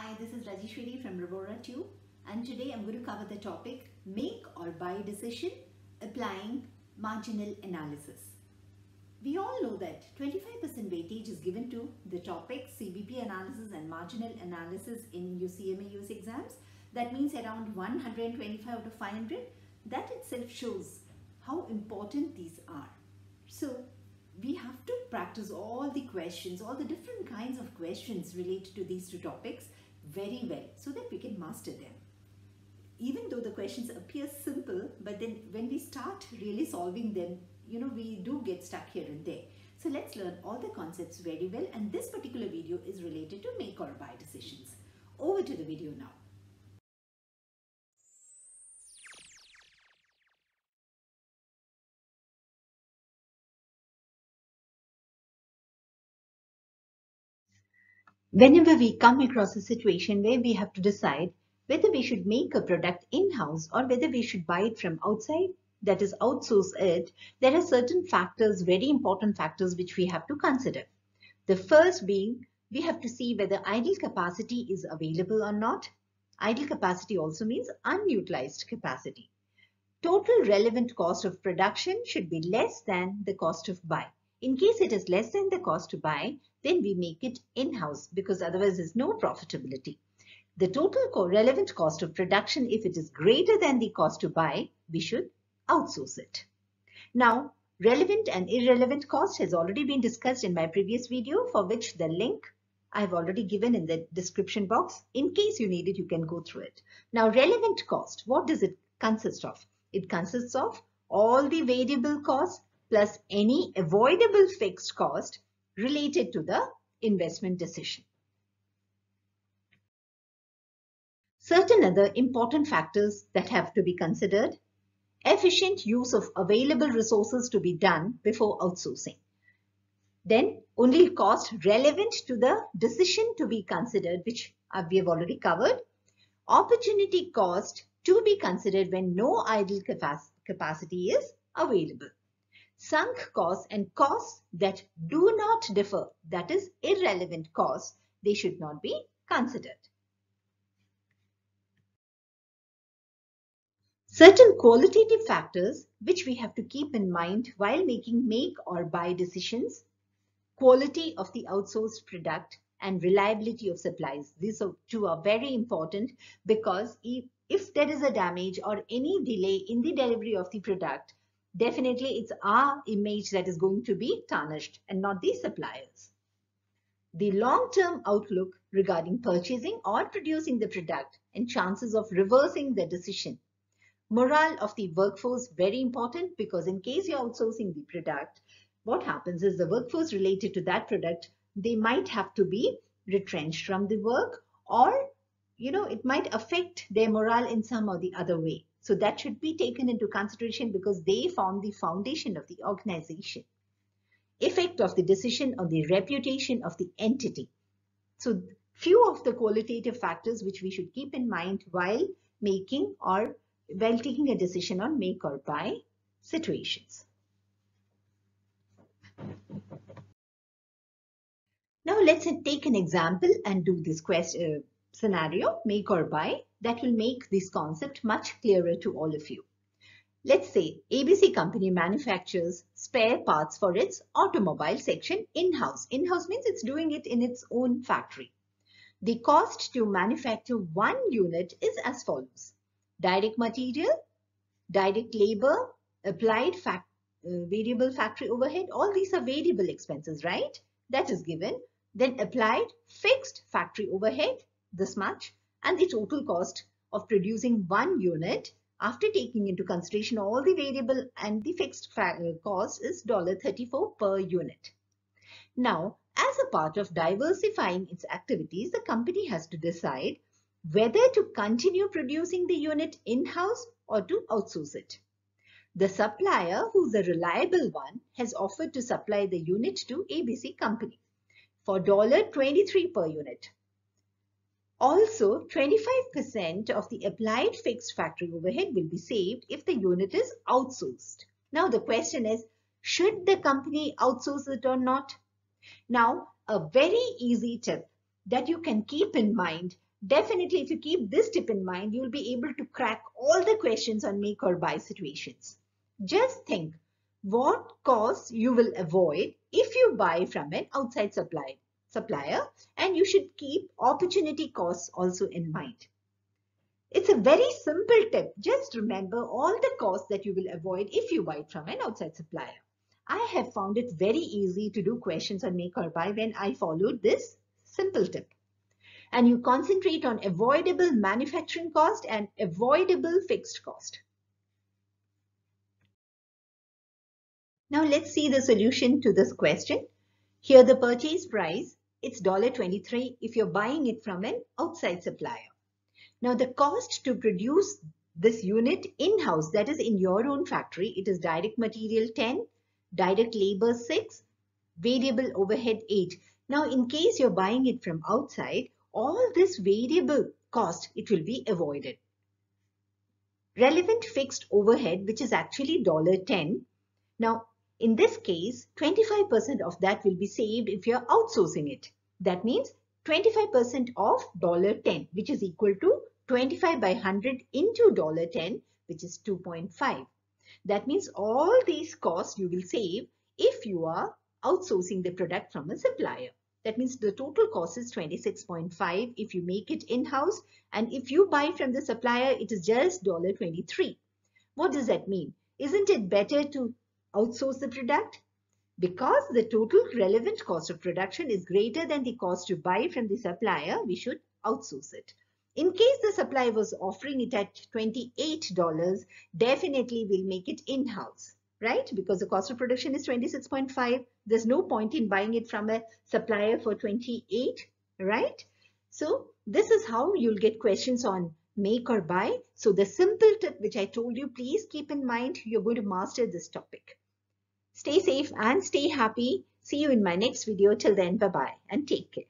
Hi, this is Rajeshwari from Revora Tube, and today I'm going to cover the topic Make or Buy Decision Applying Marginal Analysis. We all know that 25% weightage is given to the topics CBP analysis and marginal analysis in UCMA US exams. That means around 125 out of 500. That itself shows how important these are. So we have to practice all the questions, all the different kinds of questions related to these two topics very well so that we can master them. Even though the questions appear simple, but then when we start really solving them, we do get stuck here and there. So let's learn all the concepts very well, and this particular video is related to make or buy decisions. Over to the video now. Whenever we come across a situation where we have to decide whether we should make a product in-house or whether we should buy it from outside, that is outsource it, there are certain factors, very important factors, which we have to consider. The first being, we have to see whether idle capacity is available or not. Idle capacity also means unutilized capacity. Total relevant cost of production should be less than the cost of buy. In case it is less than the cost to buy, then we make it in-house because otherwise there's no profitability. The total relevant cost of production, if it is greater than the cost to buy, we should outsource it. Now, relevant and irrelevant cost has already been discussed in my previous video, for which the link I've already given in the description box. In case you need it, you can go through it. Now, relevant cost, what does it consist of? It consists of all the variable costs plus any avoidable fixed cost related to the investment decision. Certain other important factors that have to be considered: efficient use of available resources to be done before outsourcing. Then only cost relevant to the decision to be considered, which we have already covered. Opportunity cost to be considered when no idle capacity is available. Sunk costs and costs that do not differ, that is irrelevant costs, they should not be considered. Certain qualitative factors which we have to keep in mind while making make or buy decisions: quality of the outsourced product and reliability of supplies. These two are very important because if there is a damage or any delay in the delivery of the product, definitely it's our image that is going to be tarnished and not the suppliers. The long-term outlook regarding purchasing or producing the product and chances of reversing the decision. Morale of the workforce, very important, because in case you're outsourcing the product, what happens is the workforce related to that product, they might have to be retrenched from the work, or it might affect their morale in some or the other way. So that should be taken into consideration because they form the foundation of the organization. Effect of the decision on the reputation of the entity. So few of the qualitative factors which we should keep in mind while making or while taking a decision on make or buy situations. Now let's take an example and do this scenario, make or buy, that will make this concept much clearer to all of you. Let's say ABC company manufactures spare parts for its automobile section in-house. In-house means it's doing it in its own factory. The cost to manufacture one unit is as follows: direct material, direct labor, applied variable factory overhead. All these are variable expenses, right? That is given. Then applied fixed factory overhead, this much, and the total cost of producing one unit after taking into consideration all the variable and the fixed cost is $34 per unit. Now, as a part of diversifying its activities, the company has to decide whether to continue producing the unit in-house or to outsource it. The supplier, who's a reliable one, has offered to supply the unit to ABC company for $23 per unit. Also, 25% of the applied fixed factory overhead will be saved if the unit is outsourced. Now, the question is, should the company outsource it or not? Now, a very easy tip that you can keep in mind Definitely, if you keep this tip in mind, you'll be able to crack all the questions on make or buy situations. Just think what costs you will avoid if you buy from an outside supplier, and you should keep opportunity costs also in mind. It's a very simple tip. Just remember all the costs that you will avoid if you buy from an outside supplier. I have found it very easy to do questions on make or buy when I followed this simple tip. And you concentrate on avoidable manufacturing cost and avoidable fixed cost. Now let's see the solution to this question. Here the purchase price, it's $23 if you're buying it from an outside supplier. Now the cost to produce this unit in-house, that is in your own factory, it is direct material 10, direct labor 6, variable overhead 8. Now in case you're buying it from outside, all this variable cost, it will be avoided. Relevant fixed overhead, which is actually $10. Now in this case, 25% of that will be saved if you're outsourcing it. That means 25% of $10, which is equal to 25 by 100 into $10, which is 2.5. That means all these costs you will save if you are outsourcing the product from a supplier. That means the total cost is 26.5 if you make it in-house, and if you buy from the supplier, it is just $23. What does that mean? Isn't it better to outsource the product? Because the total relevant cost of production is greater than the cost to buy from the supplier, we should outsource it. In case the supplier was offering it at $28, definitely we'll make it in-house, right? Because the cost of production is 26.5. There's no point in buying it from a supplier for 28, right? So this is how you'll get questions on make or buy. So the simple tip which I told you, please keep in mind, you're going to master this topic. Stay safe and stay happy. See you in my next video. Till then, bye-bye and take care.